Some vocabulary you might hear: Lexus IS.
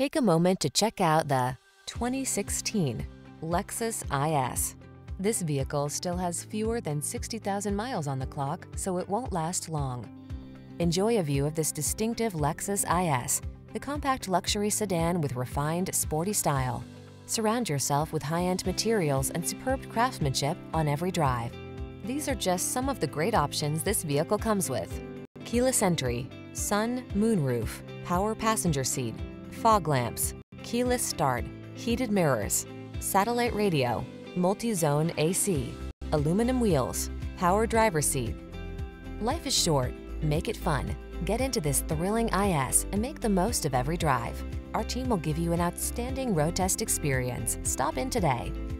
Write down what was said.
Take a moment to check out the 2016 Lexus IS. This vehicle still has fewer than 60,000 miles on the clock, so it won't last long. Enjoy a view of this distinctive Lexus IS, the compact luxury sedan with refined, sporty style. Surround yourself with high-end materials and superb craftsmanship on every drive. These are just some of the great options this vehicle comes with: keyless entry, sun, moonroof, power passenger seat, fog lamps, keyless start, heated mirrors, satellite radio, multi-zone AC, aluminum wheels, power driver seat. Life is short, make it fun. Get into this thrilling IS and make the most of every drive. Our team will give you an outstanding road test experience. Stop in today.